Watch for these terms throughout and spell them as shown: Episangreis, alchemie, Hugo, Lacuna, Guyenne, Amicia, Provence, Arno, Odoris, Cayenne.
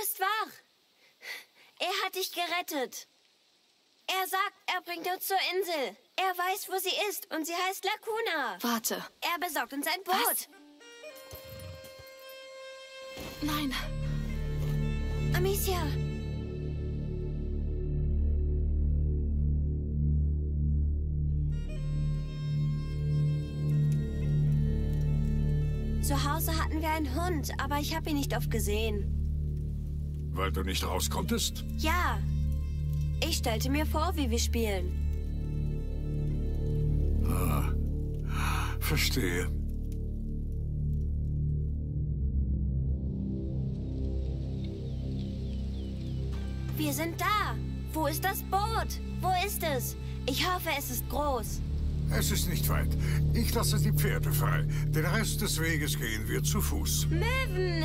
bist wach. Er hat dich gerettet. Er sagt, er bringt uns zur Insel. Er weiß, wo sie ist und sie heißt Lacuna. Warte. Er besorgt uns ein Boot. Was? Nein. Amicia. Zu Hause hatten wir einen Hund, aber ich habe ihn nicht oft gesehen. Weil du nicht raus konntest? Ja. Ich stellte mir vor, wie wir spielen. Ah, verstehe. Wir sind da. Wo ist das Boot? Wo ist es? Ich hoffe, es ist groß. Es ist nicht weit. Ich lasse die Pferde frei. Den Rest des Weges gehen wir zu Fuß. Möwen!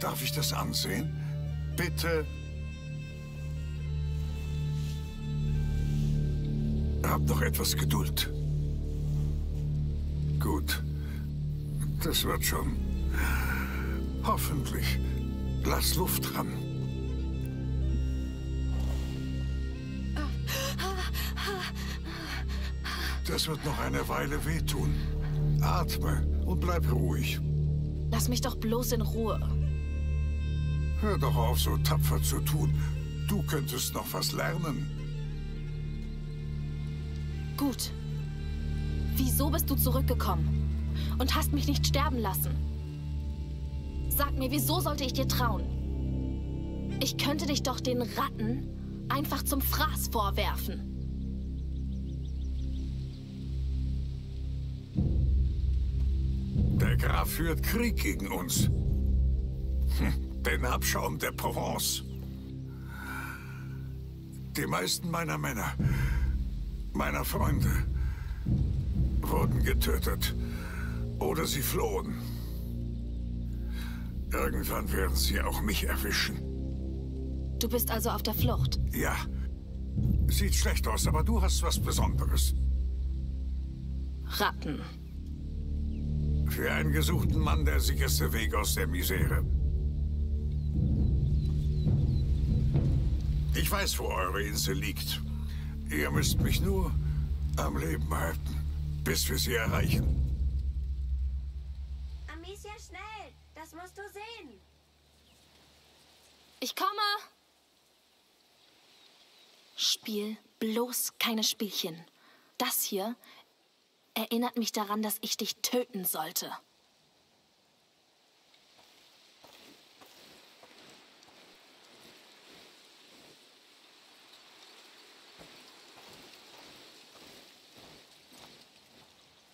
Darf ich das ansehen? Bitte. Hab noch etwas Geduld. Gut. Das wird schon. Hoffentlich. Lass Luft dran. Das wird noch eine Weile wehtun. Atme und bleib ruhig. Lass mich doch bloß in Ruhe. Hör doch auf, so tapfer zu tun. Du könntest noch was lernen. Gut. Wieso bist du zurückgekommen und hast mich nicht sterben lassen? Sag mir, wieso sollte ich dir trauen? Ich könnte dich doch den Ratten einfach zum Fraß vorwerfen. Der Graf führt Krieg gegen uns. Den Abschaum der Provence. Die meisten meiner Männer, meiner Freunde, wurden getötet oder sie flohen. Irgendwann werden sie auch mich erwischen. Du bist also auf der Flucht? Ja. Sieht schlecht aus, aber du hast was Besonderes. Ratten. Für einen gesuchten Mann der sicherste Weg aus der Misere. Ich weiß, wo eure Insel liegt. Ihr müsst mich nur am Leben halten, bis wir sie erreichen. Amicia, schnell! Das musst du sehen. Ich komme. Spiel bloß keine Spielchen. Das hier erinnert mich daran, dass ich dich töten sollte.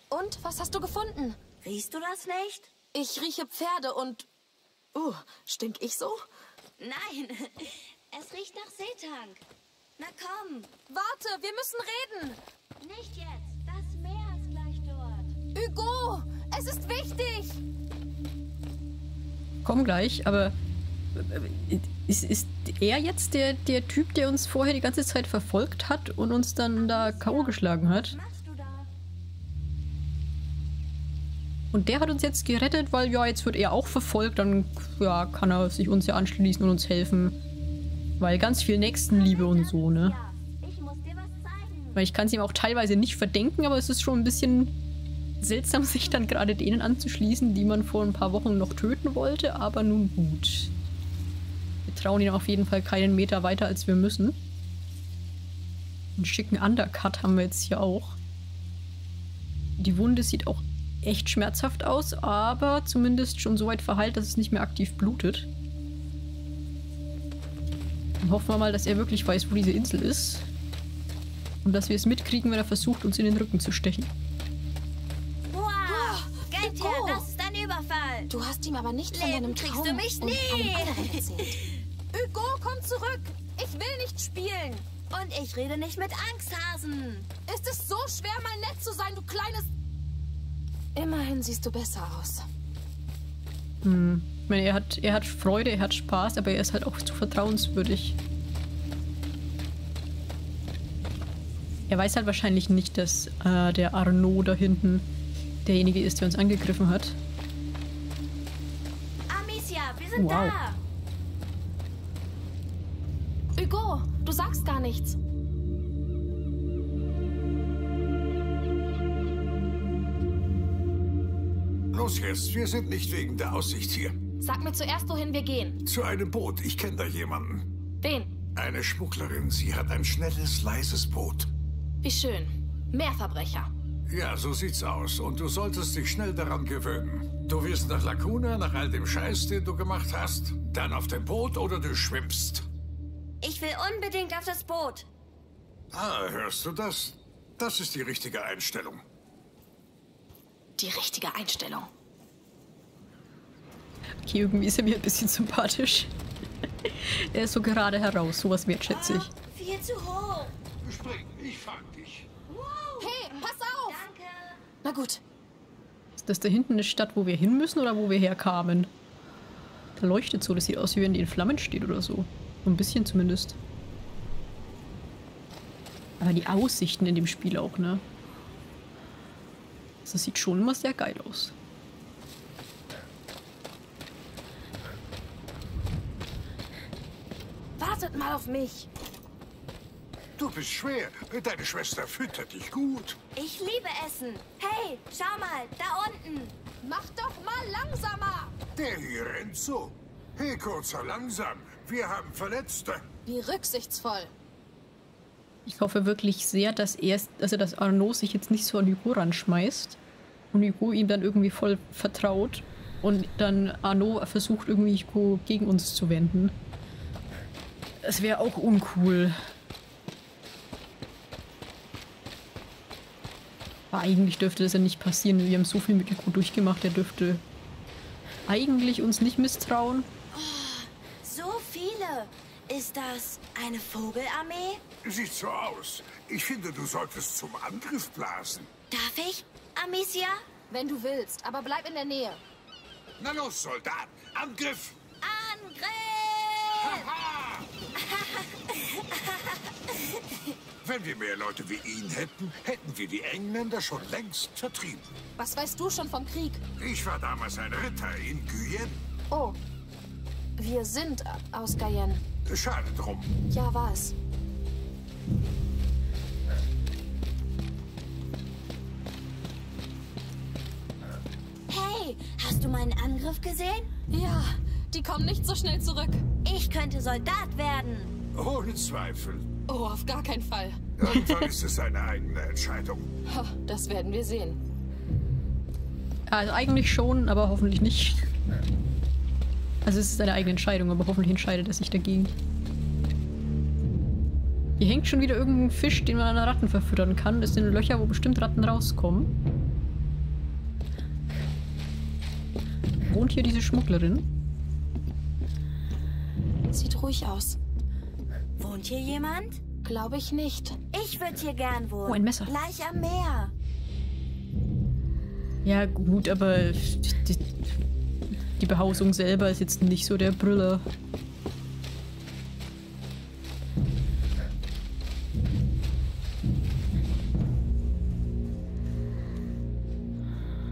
Und, was hast du gefunden? Riechst du das nicht? Ich rieche Pferde und... stink ich so? Nein, es riecht nach Seetang. Na komm. Warte, wir müssen reden. Nicht jetzt, das Meer ist gleich dort. Hugo, es ist wichtig. Komm gleich, aber... Ist er jetzt der Typ, der uns vorher die ganze Zeit verfolgt hat und uns dann da K.O. geschlagen hat? Und der hat uns jetzt gerettet, weil ja, jetzt wird er auch verfolgt, dann ja, kann er sich uns ja anschließen und uns helfen. Weil ganz viel Nächstenliebe und so, ne? Weil ich kann es ihm auch teilweise nicht verdenken, aber es ist schon ein bisschen seltsam, sich dann gerade denen anzuschließen, die man vor ein paar Wochen noch töten wollte, aber nun gut. Wir trauen ihn auf jeden Fall keinen Meter weiter, als wir müssen. Einen schicken Undercut haben wir jetzt hier auch. Die Wunde sieht auch echt schmerzhaft aus, aber zumindest schon so weit verheilt, dass es nicht mehr aktiv blutet. Dann hoffen wir mal, dass er wirklich weiß, wo diese Insel ist. Und dass wir es mitkriegen, wenn er versucht, uns in den Rücken zu stechen. Wow! Geht her, das ist ein Überfall! Du hast ihm aber nicht von deinem Traum und einem anderen erzählt. Hugo, komm zurück! Ich will nicht spielen! Und ich rede nicht mit Angsthasen! Ist es so schwer, mal nett zu sein, du kleines... Immerhin siehst du besser aus. Ich meine, er hat Freude, er hat Spaß, aber er ist halt auch zu vertrauenswürdig. Er weiß halt wahrscheinlich nicht, dass der Arno da hinten derjenige ist, der uns angegriffen hat. Amicia, wir sind da! Hugo, du sagst gar nichts. Los jetzt, wir sind nicht wegen der Aussicht hier. Sag mir zuerst, wohin wir gehen. Zu einem Boot, ich kenne da jemanden. Wen? Eine Schmugglerin, sie hat ein schnelles, leises Boot. Wie schön. Mehr Verbrecher. Ja, so sieht's aus. Und du solltest dich schnell daran gewöhnen. Du wirst nach Lacuna, nach all dem Scheiß, den du gemacht hast. Dann auf dem Boot oder du schwimmst. Ich will unbedingt auf das Boot. Ah, hörst du das? Das ist die richtige Einstellung. Die richtige Einstellung. Okay, irgendwie ist er mir ein bisschen sympathisch. Er ist so gerade heraus, sowas wertschätze ich. Ah, viel zu hoch. Spring, ich fang dich. Hey, pass auf! Danke. Na gut. Ist das da hinten eine Stadt, wo wir hin müssen oder wo wir herkamen? Da leuchtet so, das sieht aus, wie wenn die in Flammen steht oder so. Ein bisschen zumindest. Aber die Aussichten in dem Spiel auch, ne? Das sieht schon immer sehr geil aus. Wartet mal auf mich. Du bist schwer. Deine Schwester füttert dich gut. Ich liebe Essen. Hey, schau mal, da unten. Mach doch mal langsamer. Der hier rennt so. Hey, kurzer, langsam. Wir haben Verletzte. Wie rücksichtsvoll. Ich hoffe wirklich sehr, dass Arno sich jetzt nicht so an Hugo ranschmeißt und Hugo ihm dann irgendwie voll vertraut und dann Arno versucht irgendwie Hugo gegen uns zu wenden. Das wäre auch uncool. Aber eigentlich dürfte das ja nicht passieren. Wir haben so viel mit Hugo durchgemacht, er dürfte eigentlich uns nicht misstrauen. Oh, so viele! Ist das eine Vogelarmee? Sieht so aus. Ich finde, du solltest zum Angriff blasen. Darf ich, Amicia? Wenn du willst, aber bleib in der Nähe. Na los, Soldat! Angriff! Angriff! Haha! Wenn wir mehr Leute wie ihn hätten, hätten wir die Engländer schon längst vertrieben. Was weißt du schon vom Krieg? Ich war damals ein Ritter in Guyenne. Oh. Wir sind aus Cayenne. Schade drum. Ja, war's. Hey, hast du meinen Angriff gesehen? Ja, die kommen nicht so schnell zurück. Ich könnte Soldat werden. Ohne Zweifel. Oh, auf gar keinen Fall. Irgendwann ist es eine eigene Entscheidung. Das werden wir sehen. Also eigentlich schon, aber hoffentlich nicht. Also es ist eine eigene Entscheidung, aber hoffentlich entscheidet er sich dagegen. Hier hängt schon wieder irgendein Fisch, den man an Ratten verfüttern kann. Das sind Löcher, wo bestimmt Ratten rauskommen. Wohnt hier diese Schmugglerin? Sieht ruhig aus. Wohnt hier jemand? Glaube ich nicht. Ich würde hier gern wohnen. Oh, ein Messer. Gleich am Meer. Ja gut, aber... Die Behausung selber ist jetzt nicht so der Brüller.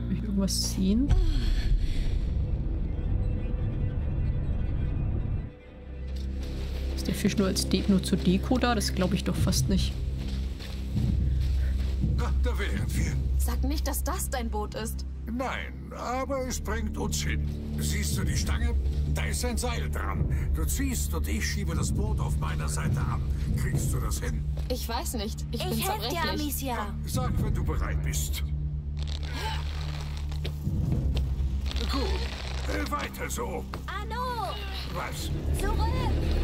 Will ich irgendwas sehen? Ist der Fisch nur zur Deko da? Das glaube ich doch fast nicht. Da wären wir. Sag nicht, dass das dein Boot ist. Nein, aber es bringt uns hin. Siehst du die Stange? Da ist ein Seil dran. Du ziehst und ich schiebe das Boot auf meiner Seite an. Kriegst du das hin? Ich weiß nicht. Ich bin zerbrechlich. Ich helfe dir, Amicia. Sag, wenn du bereit bist. Gut, weiter so. Arno! Was? Zurück!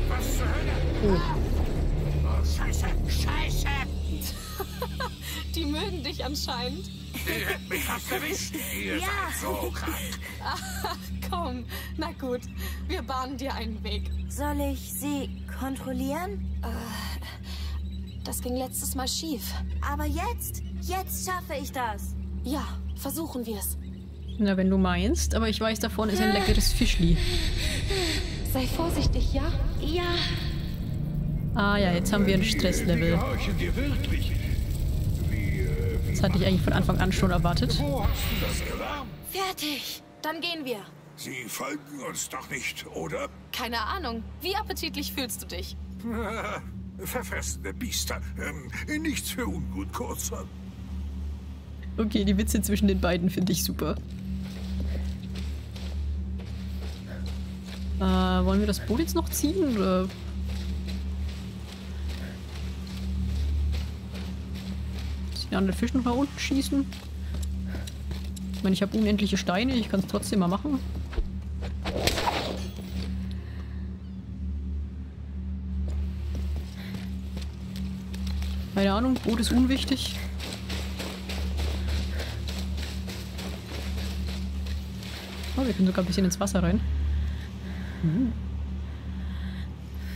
Was zur Hölle? Oh, Scheiße! Scheiße! Die mögen dich anscheinend. Ihr hättet mich fast erwischt. Ihr seid so krank. Ach, komm. Na gut, wir bahnen dir einen Weg. Soll ich sie kontrollieren? Das ging letztes Mal schief. Aber jetzt schaffe ich das. Ja, versuchen wir es. Na, wenn du meinst. Aber ich weiß, da vorne ist ein leckeres Fischli. Sei vorsichtig, ja? Ja. Ah ja, jetzt haben wir ein Stresslevel. Wir gehorchen dir wirklich. Das hatte ich eigentlich von Anfang an schon erwartet. Wo hast du das gelernt? Fertig. Dann gehen wir. Sie folgen uns doch nicht, oder? Keine Ahnung. Wie appetitlich fühlst du dich? Verfressene Biester. Nichts für ungut, kurzer. Okay, die Witze zwischen den beiden finde ich super. Wollen wir das Boot jetzt noch ziehen, oder? Müssen wir an den Fisch noch nach unten schießen? Ich meine, ich habe unendliche Steine, ich kann es trotzdem mal machen. Keine Ahnung, Boot ist unwichtig. Oh, wir können sogar ein bisschen ins Wasser rein.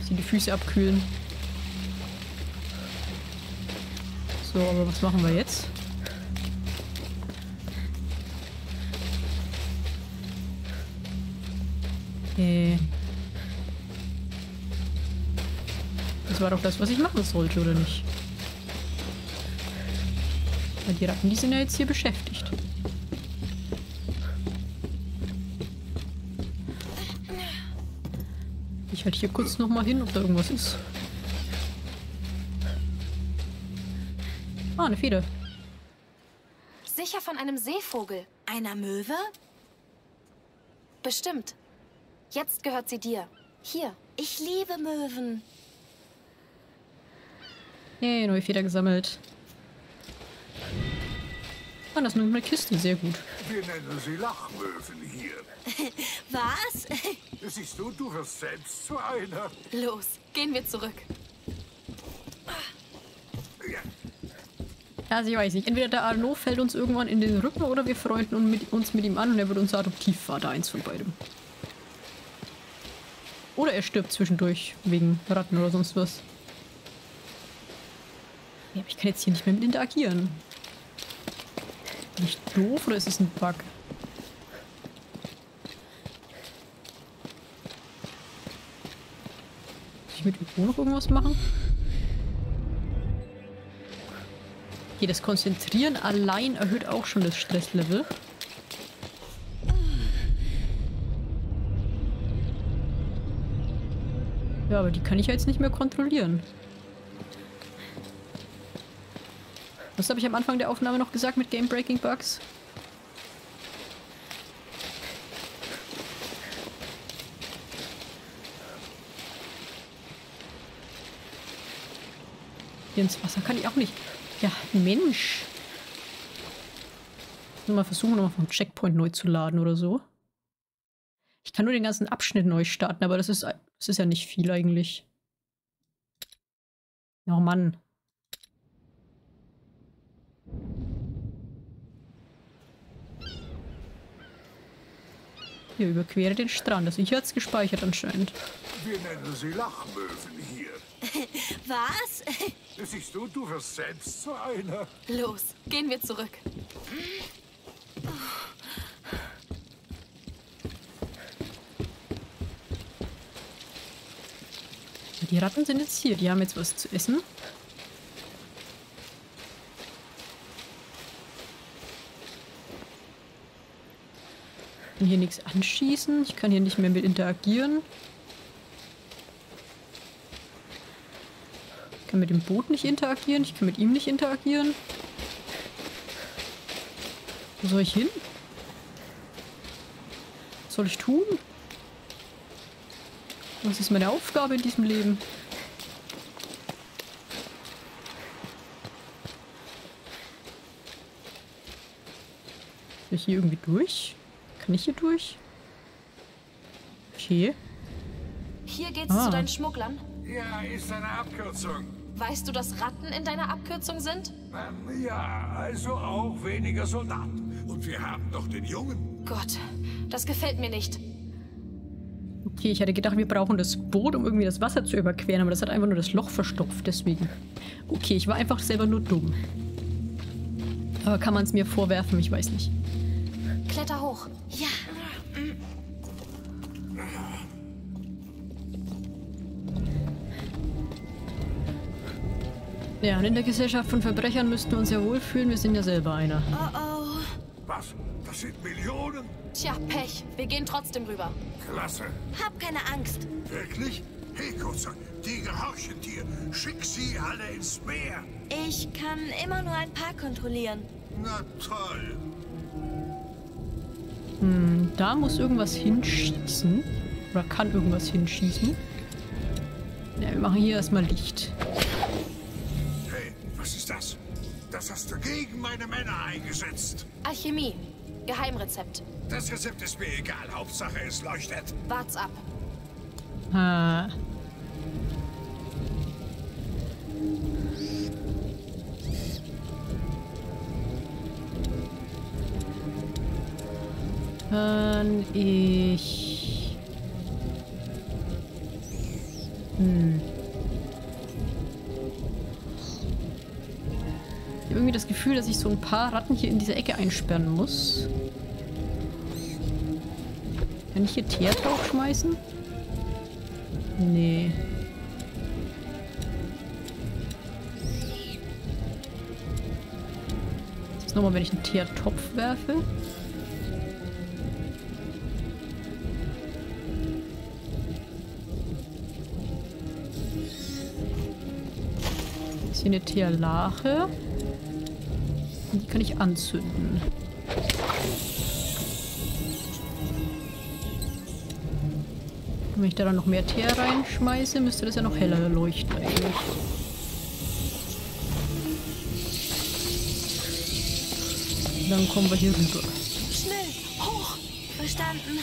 Sie die Füße abkühlen. So, aber was machen wir jetzt? Das war doch das, was ich machen sollte, oder nicht? Weil die Ratten, die sind ja jetzt hier beschäftigt. Ich halte hier kurz nochmal hin, ob da irgendwas ist. Ah, eine Feder. Sicher von einem Seevogel. Einer Möwe? Bestimmt. Jetzt gehört sie dir. Hier. Ich liebe Möwen. Hey, neue Feder gesammelt. Ah, das nimmt eine Kiste. Sehr gut. Wir nennen sie Lachmöwen hier. Was? Siehst du, du wirst selbst zu einer. Los, gehen wir zurück. Ja. Also ich weiß nicht. Entweder der Arno fällt uns irgendwann in den Rücken oder wir freunden uns mit ihm an und er wird unser Adoptivvater. Eins von beidem. Oder er stirbt zwischendurch wegen Ratten oder sonst was. Ja, aber ich kann jetzt hier nicht mehr mit interagieren. Bin ich doof oder ist es ein Bug? Kann ich mit Hugo noch irgendwas machen? Okay, das Konzentrieren allein erhöht auch schon das Stresslevel. Ja, aber die kann ich ja jetzt nicht mehr kontrollieren. Was habe ich am Anfang der Aufnahme noch gesagt mit Game-Breaking-Bugs? Hier ins Wasser kann ich auch nicht. Ja, Mensch. Nur mal versuchen, nochmal vom Checkpoint neu zu laden oder so. Ich kann nur den ganzen Abschnitt neu starten, aber das ist ja nicht viel eigentlich. Oh Mann. Hier, überquere den Strand. Also ich hatte es gespeichert anscheinend. Wir nennen sie Lachmöwen hier. Was? Siehst du, du wirst selbst zu einer. Los, gehen wir zurück. Die Ratten sind jetzt hier. Die haben jetzt was zu essen. Ich kann hier nichts anschießen. Ich kann hier nicht mehr mit interagieren. Ich kann mit dem Boot nicht interagieren. Ich kann mit ihm nicht interagieren. Wo soll ich hin? Was soll ich tun? Was ist meine Aufgabe in diesem Leben? Soll ich hier irgendwie durch? Kann ich hier durch? Okay. Hier geht's zu deinen Schmugglern. Ja, ist eine Abkürzung. Weißt du, dass Ratten in deiner Abkürzung sind? Ja, also auch weniger Soldaten. Und wir haben doch den Jungen. Gott, das gefällt mir nicht. Okay, ich hatte gedacht, wir brauchen das Boot, um irgendwie das Wasser zu überqueren, aber das hat einfach nur das Loch verstopft, deswegen. Okay, ich war einfach selber nur dumm. Aber kann man es mir vorwerfen? Ich weiß nicht. Kletter hoch. Ja. Ja, und in der Gesellschaft von Verbrechern müssten wir uns ja wohlfühlen. Wir sind ja selber einer. Oh, oh. Was? Das sind Millionen? Tja, Pech. Wir gehen trotzdem rüber. Klasse. Hab keine Angst. Wirklich? Hey, Kurzer, die gehorchen dir. Schick sie alle ins Meer. Ich kann immer nur ein paar kontrollieren. Na toll. Hm, da muss irgendwas hinschießen. Oder kann irgendwas hinschießen. Ja, wir machen hier erstmal Licht. Hey, was ist das? Das hast du gegen meine Männer eingesetzt. Alchemie. Geheimrezept. Das Rezept ist mir egal. Hauptsache, es leuchtet. Wart's ab. Ha. Kann ich... Ich habe irgendwie das Gefühl, dass ich so ein paar Ratten hier in diese Ecke einsperren muss. Kann ich hier Teer draufschmeißen? Nee. Jetzt nochmal, wenn ich einen Teertopf werfe. Ist hier eine Teerlache. Und die kann ich anzünden. Und wenn ich da dann noch mehr Teer reinschmeiße, müsste das ja noch heller leuchten eigentlich. Dann kommen wir hier rüber. Schnell, hoch, verstanden.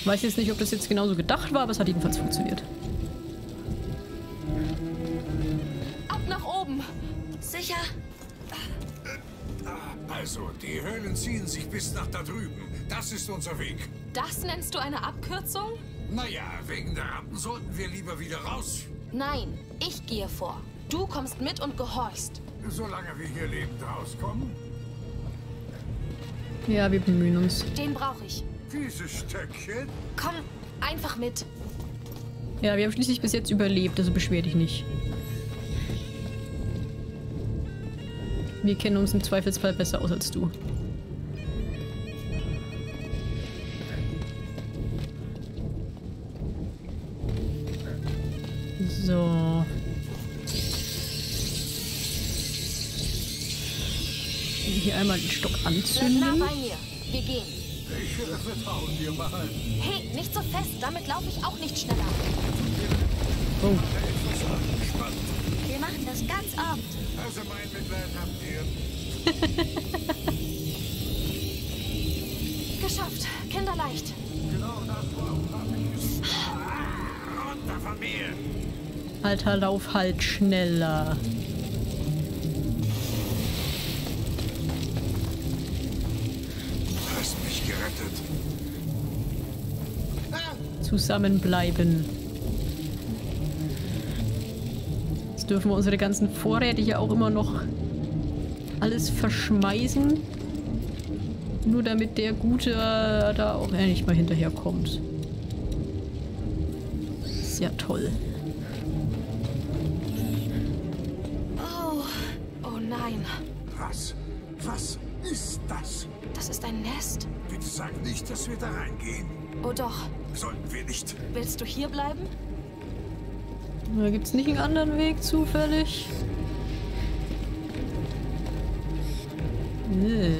Ich weiß jetzt nicht, ob das jetzt genauso gedacht war, aber es hat jedenfalls funktioniert. Ab nach oben. Sicher. Also, die Höhlen ziehen sich bis nach da drüben. Das ist unser Weg. Das nennst du eine Abkürzung? Naja, wegen der Rampen sollten wir lieber wieder raus. Nein, ich gehe vor. Du kommst mit und gehorchst. Solange wir hier lebend rauskommen. Ja, wir bemühen uns. Den brauche ich. Dieses Stöckchen? Komm, einfach mit. Ja, wir haben schließlich bis jetzt überlebt, also beschwer dich nicht. Wir kennen uns im Zweifelsfall besser aus als du. So. Hier einmal den Stock anzünden. Na, bei mir. Wir gehen. Ich will Vertrauen dir behalten. Hey, nicht so fest. Damit laufe ich auch nicht schneller. Oh. Wir machen das ganz oft. Also mein Mitleid habt ihr. Geschafft. Kinderleicht. Genau das habe ich. Runter von mir. Alter, lauf halt schneller. Du hast mich gerettet. Zusammenbleiben. Jetzt dürfen wir unsere ganzen Vorräte hier auch immer noch alles verschmeißen. Nur damit der Gute da auch nicht mal hinterherkommt. Ist ja toll. Was ist das? Das ist ein Nest. Bitte sag nicht, dass wir da reingehen. Oh doch. Sollten wir nicht. Willst du hier bleiben? Da gibt's nicht einen anderen Weg zufällig. Nö.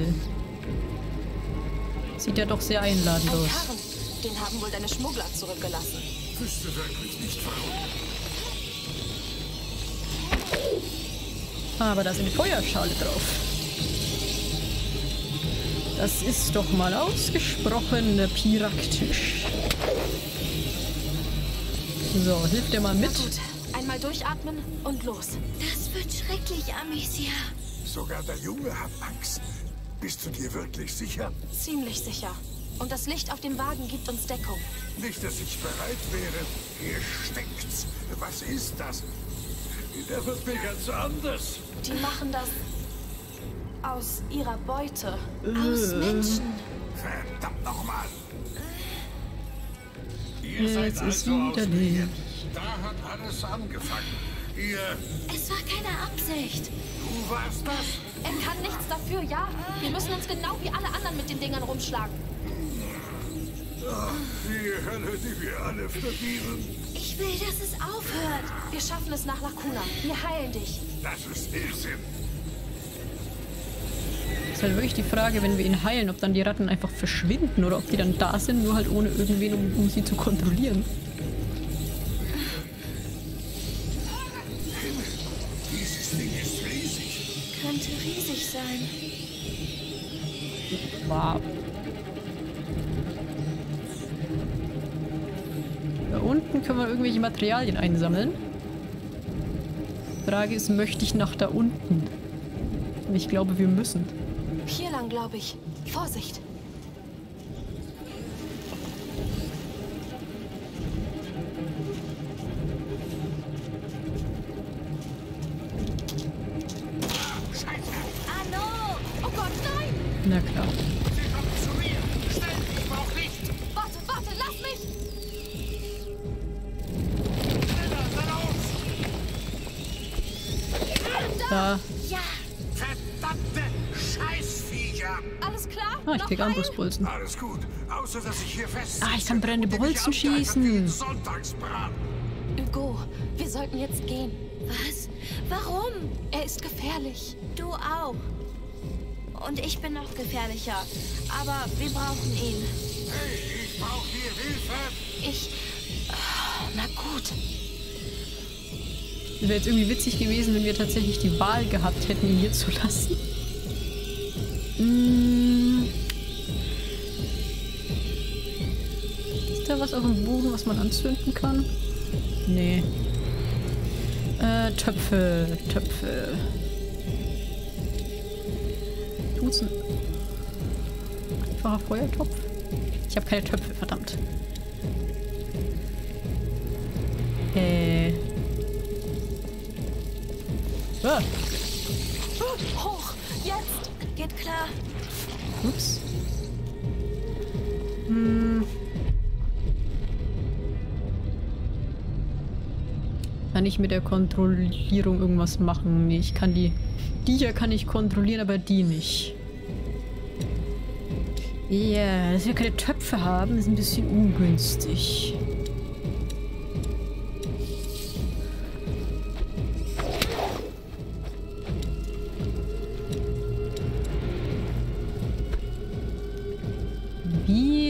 Sieht ja doch sehr einladend aus. Karren. Den haben wohl deine Schmuggler zurückgelassen. Wüsste wirklich nicht warum. Aber da ist eine Feuerschale drauf. Das ist doch mal ausgesprochen praktisch. So, hilft dir mal mit. Gut. Einmal durchatmen und los. Das wird schrecklich, Amicia. Sogar der Junge hat Angst. Bist du dir wirklich sicher? Ziemlich sicher. Und das Licht auf dem Wagen gibt uns Deckung. Nicht, dass ich bereit wäre. Hier stinkt's. Was ist das? Der wird mir ganz anders. Die machen das aus ihrer Beute. Aus Menschen. Verdammt nochmal. Ihr seid also aus mir. Da hat alles angefangen. ihr... Es war keine Absicht. Du warst das? Er kann nichts dafür, ja. Wir müssen uns genau wie alle anderen mit den Dingern rumschlagen. Ach, die Hölle, die wir alle verdienen. Ich will, dass es aufhört. Wir schaffen es nach Lacuna. Wir heilen dich. Das ist Irrsinn. Es ist halt wirklich die Frage, wenn wir ihn heilen, ob dann die Ratten einfach verschwinden oder ob die dann da sind, nur halt ohne irgendwen, um sie zu kontrollieren. Himmel, dieses Ding ist riesig. Könnte riesig sein. Wow. Da unten können wir irgendwelche Materialien einsammeln. Die Frage ist, möchte ich nach da unten? Und ich glaube, wir müssen. Hier lang, glaube ich. Vorsicht! Scheiße! Arno! Oh Gott, nein! Na klar. Sie kommen zu mir! Schnell, ich brauche Licht! Warte, warte, lass mich! Schneller, dann aus! Da! Ja! Verdammte! Scheißviecher! Alles klar? Ah, ich krieg Armbrustbolzen. Alles gut, außer dass ich hier fest. Ah, ich kann brennende Bolzen schießen. Hugo, wir sollten jetzt gehen. Was? Warum? Er ist gefährlich. Du auch. Und ich bin noch gefährlicher. Aber wir brauchen ihn. Hey, ich brauche hier Hilfe. Na gut. Es wäre jetzt irgendwie witzig gewesen, wenn wir tatsächlich die Wahl gehabt hätten, ihn hier zu lassen. Ist da was auf dem Boden, was man anzünden kann? Nee. Töpfe. Duzen. Einfacher Feuertopf? Ich habe keine Töpfe, verdammt. Ah. Hoch! Jetzt! Geht klar. Ups. Kann ich mit der Kontrollierung irgendwas machen? Nee, ich kann die hier kann ich kontrollieren, aber die nicht. Ja, dass wir keine Töpfe haben, ist ein bisschen ungünstig.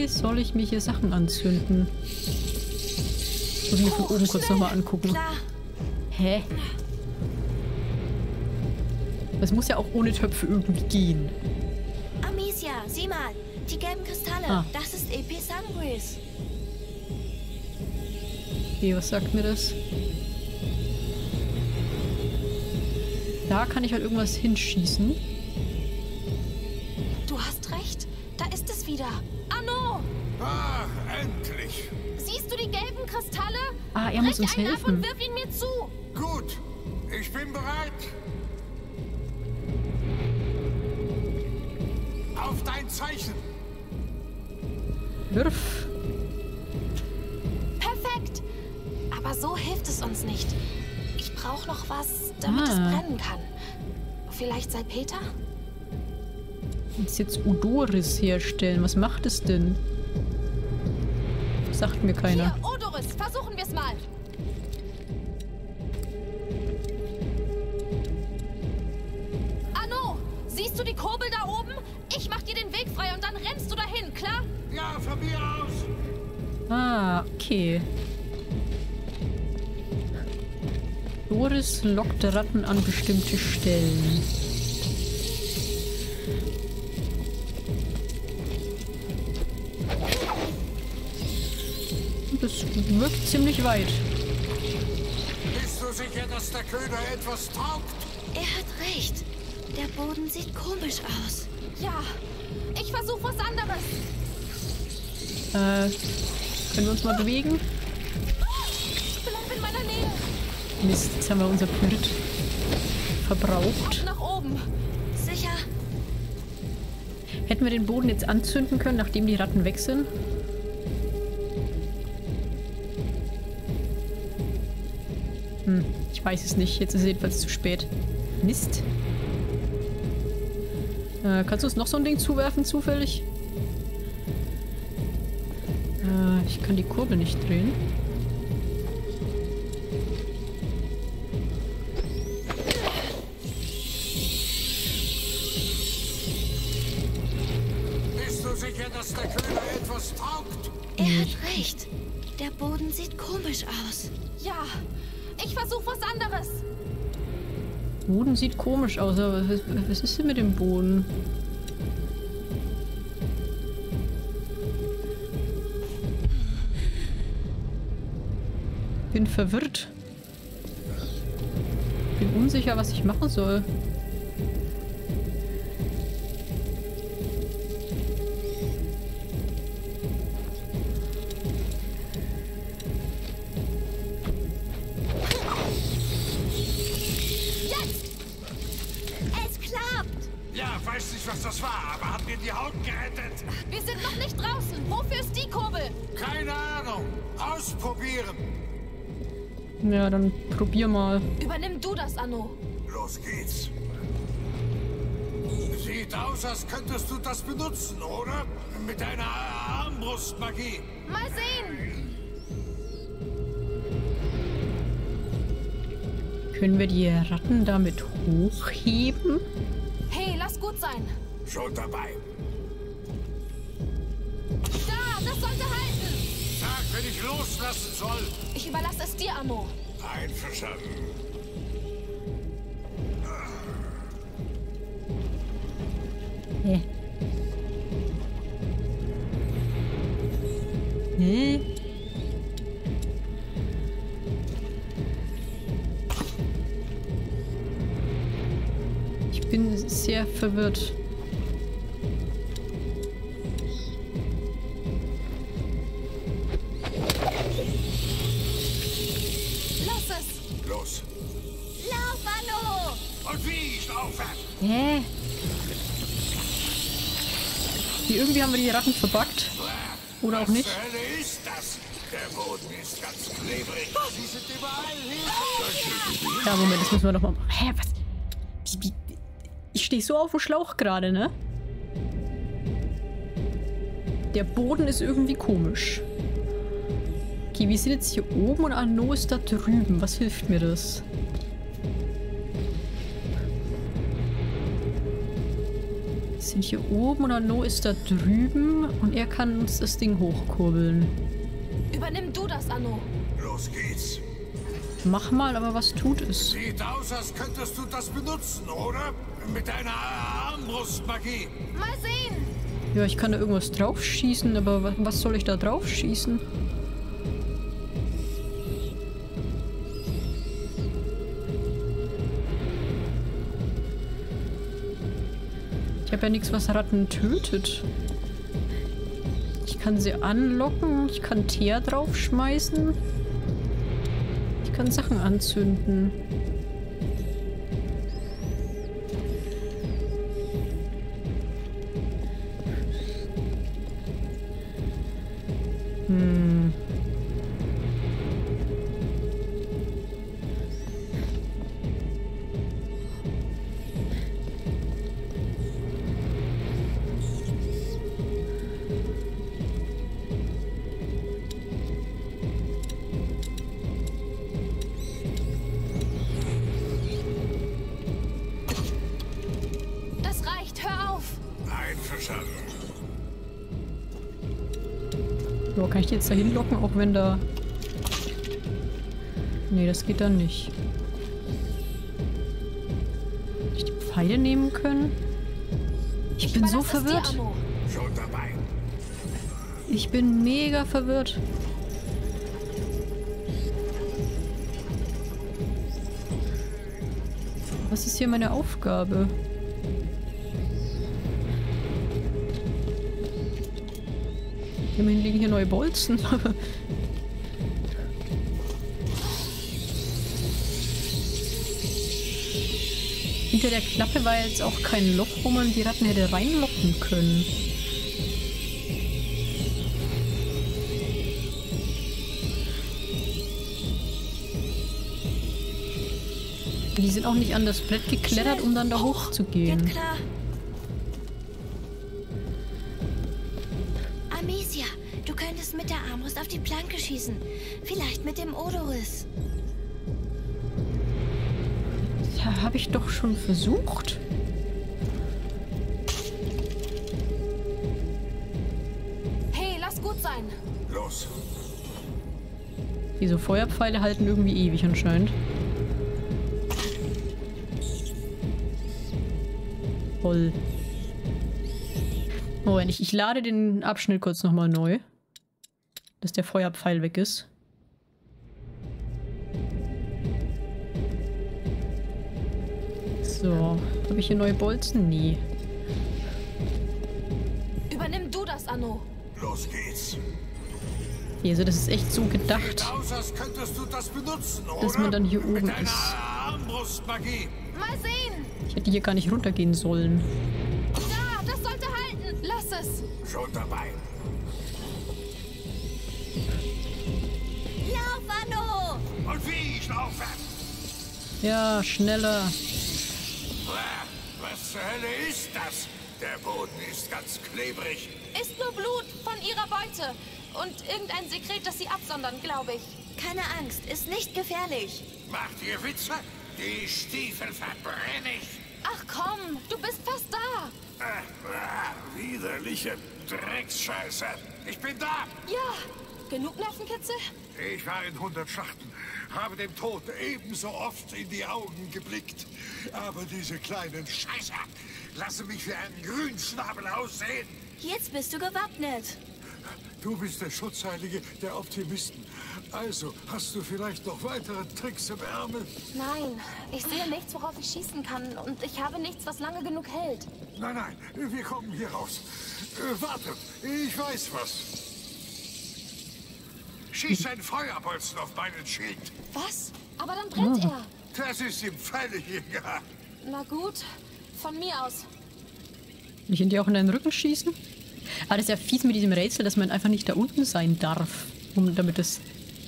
Soll ich mir hier Sachen anzünden? Ich muss mir von oben kurz nochmal angucken. Klar. Hä? Das muss ja auch ohne Töpfe irgendwie gehen. Amicia, sieh mal. Die gelben Kristalle. Ah. Das ist Episangreis. Okay, was sagt mir das? Da kann ich halt irgendwas hinschießen. Du hast recht. Da ist es wieder. Arno! Ah, endlich! Siehst du die gelben Kristalle? Ah, er muss uns helfen. Brich einen ab und wirf ihn mir zu! Gut, ich bin bereit. Auf dein Zeichen! Wirf! Perfekt! Aber so hilft es uns nicht. Ich brauche noch was, damit es brennen kann. Vielleicht Salpeter? Jetzt Odoris herstellen. Was macht es denn? Das sagt mir keiner. Hier, Odoris, versuchen wir es mal. Arno, siehst du die Kurbel da oben? Ich mach dir den Weg frei und dann rennst du dahin, klar? Ja, von mir aus. Ah, okay. Odoris lockt Ratten an bestimmte Stellen. Das wirkt ziemlich weit. Bist du sicher, dass der Köder etwas taugt? Er hat recht. Der Boden sieht komisch aus. Ja, ich versuche was anderes. Können wir uns mal bewegen? Bleib in meiner Nähe. Mist, jetzt haben wir unser Pult verbraucht. Ab nach oben. Sicher. Hätten wir den Boden jetzt anzünden können, nachdem die Ratten weg sind? Ich weiß es nicht. Jetzt ist es jedenfalls zu spät. Mist. Kannst du uns noch so ein Ding zuwerfen, zufällig? Ich kann die Kurbel nicht drehen. Bist du sicher, dass der Köder etwas taugt? Er hat recht. Der Boden sieht komisch aus. Ja, ich versuche was anderes. Boden sieht komisch aus, aber was ist denn mit dem Boden? Bin verwirrt. Bin unsicher, was ich machen soll. Ja, dann probier mal. Übernimm du das, Arno. Los geht's. Sieht aus, als könntest du das benutzen, oder? Mit deiner Armbrustmagie. Mal sehen. Können wir die Ratten damit hochheben? Hey, lass gut sein. Schon dabei. Da, das sollte halten. Sag, wenn ich loslassen soll. Ich überlasse es dir, Arno. Einverstanden. Hä? Hä? Ich bin sehr verwirrt. Haben wir die Ratten verbuggt? Oder auch nicht? Ja, Moment, das müssen wir doch mal... Hä, was? Ich stehe so auf dem Schlauch gerade, ne? Der Boden ist irgendwie komisch. Okay, wir sind jetzt hier oben und Arno ist da drüben. Was hilft mir das? Sind hier oben und Arno ist da drüben und er kann uns das Ding hochkurbeln. Übernimm du das, Arno. Los geht's. Mach mal, aber was tut es? Sieht aus, als könntest du das benutzen, oder? Mit deiner Armbrustmagie. Mal sehen. Ja, ich kann da irgendwas drauf schießen, aber was soll ich da drauf schießen? Ich habe ja nichts, was Ratten tötet. Ich kann sie anlocken, ich kann Teer draufschmeißen. Ich kann Sachen anzünden. Kann ich die jetzt da hinlocken, auch wenn da... Nee, das geht dann nicht. Hätte ich die Pfeile nehmen können? Ich bin so verwirrt. Ich bin mega verwirrt. Was ist hier meine Aufgabe? Immerhin liegen hier neue Bolzen. Hinter der Klappe war jetzt auch kein Loch, wo man die Ratten hätte reinlocken können. Die sind auch nicht an das Brett geklettert, um dann da hoch zu gehen. Geht klar. Amicia, du könntest mit der Armbrust auf die Planke schießen. Vielleicht mit dem Odoris. Ja, habe ich doch schon versucht. Hey, lass gut sein. Los. Diese Feuerpfeile halten irgendwie ewig anscheinend. Voll. Moment, ich lade den Abschnitt kurz nochmal neu. Dass der Feuerpfeil weg ist. So, habe ich hier neue Bolzen? Nee. Übernimm du das, Arno. Los geht's. Also das ist echt so gedacht, dass man dann hier oben ist. Ich hätte hier gar nicht runtergehen sollen. Ja, das sollte halten. Lass es. Schon dabei. Lauf, Arno! Und wie ich laufe. Ja, schneller. Was zur Hölle ist das? Der Boden ist ganz klebrig. Ist nur Blut von ihrer Beute. Und irgendein Sekret, das sie absondern, glaube ich. Keine Angst, ist nicht gefährlich. Macht ihr Witze? Die Stiefel verbrenne ich. Ach komm, du bist fast da. Widerliche Drecksscheiße. Ich bin da. Ja, genug Nervenkitzel? Ich war in 100 Schachten, habe dem Tod ebenso oft in die Augen geblickt. Aber diese kleinen Scheißer lassen mich wie einen Grünschnabel aussehen. Jetzt bist du gewappnet. Du bist der Schutzheilige der Optimisten. Also, hast du vielleicht noch weitere Tricks im Ärmel? Nein, ich sehe nichts, worauf ich schießen kann. Und ich habe nichts, was lange genug hält. Nein, nein, wir kommen hier raus. Warte, ich weiß was. Schieß ein Feuerbolzen auf meinen Schild. Was? Aber dann brennt er. Das ist ihm Pfeilejäger. Na gut, von mir aus. Ich könnte dir auch in deinen Rücken schießen? Ah, das ist ja fies mit diesem Rätsel, dass man einfach nicht da unten sein darf, damit es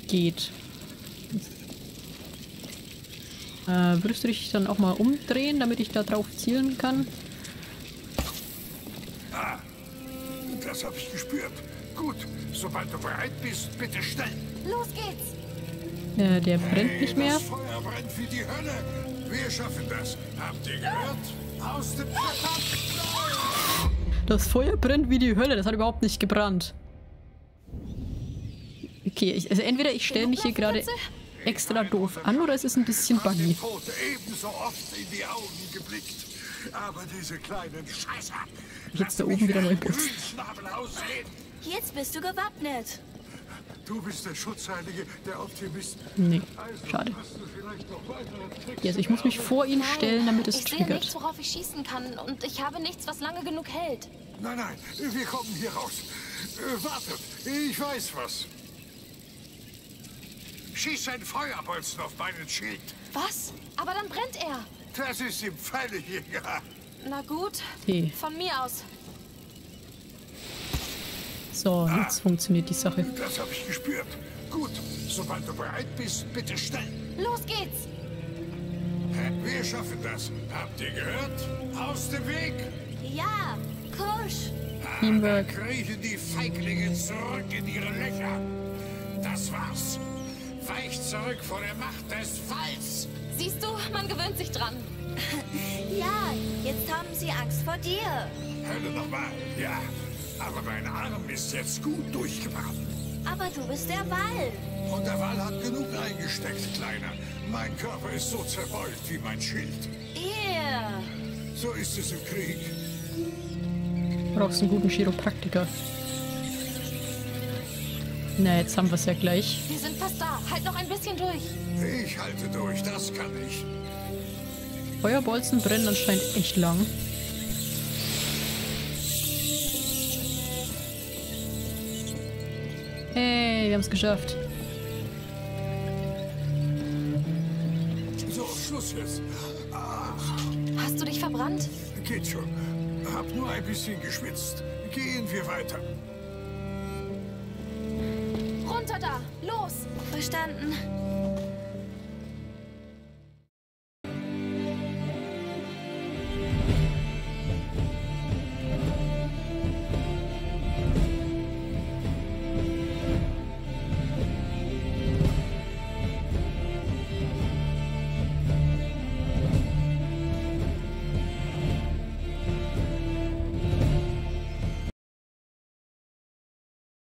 geht. Würdest du dich dann auch mal umdrehen, damit ich da drauf zielen kann? Ah, das habe ich gespürt. Gut, sobald du bereit bist, bitte schnell. Los geht's! Der brennt nicht mehr. Das Feuer brennt wie die Hölle. Wir schaffen das. Habt ihr gehört? Aus dem Verpack! Das Feuer brennt wie die Hölle. Das hat überhaupt nicht gebrannt. Okay, also entweder ich stelle mich hier gerade extra doof an oder es ist ein bisschen buggy. Jetzt da oben wieder neu putzt. Jetzt bist du gewappnet. Du bist der Schutzheilige der Optimisten. Nee, schade. Also ich muss mich vor ihn stellen, damit es triggert. Ich sehe nichts, worauf ich schießen kann. Und ich habe nichts, was lange genug hält. Nein, nein, wir kommen hier raus. Wartet, ich weiß was. Schieß ein Feuerbolzen auf meinen Schild. Was? Aber dann brennt er. Das ist ihm Pfeilejäger. Na gut, okay. Von mir aus. So, jetzt funktioniert die Sache. Das habe ich gespürt. Gut, sobald du bereit bist, bitte schnell. Los geht's! Wir schaffen das. Habt ihr gehört? Aus dem Weg! Ja, Kusch! Teamwork. Da kriechen die Feiglinge zurück in ihre Löcher. Das war's. Weicht zurück vor der Macht des Falls! Siehst du, man gewöhnt sich dran. Ja, jetzt haben sie Angst vor dir. Hör doch mal, ja. Aber mein Arm ist jetzt gut durchgebrannt. Aber du bist der Wall. Und der Wall hat genug eingesteckt, Kleiner. Mein Körper ist so zerbeult wie mein Schild. Yeah. So ist es im Krieg. Du brauchst einen guten Chiropraktiker. Na, jetzt haben wir es ja gleich. Wir sind fast da. Halt noch ein bisschen durch. Ich halte durch, das kann ich. Feuerbolzen brennen anscheinend echt lang. Hey, wir haben es geschafft. So, Schluss jetzt. Hast du dich verbrannt? Geht schon. Hab nur ein bisschen geschwitzt. Gehen wir weiter. Runter da! Los! Verstanden.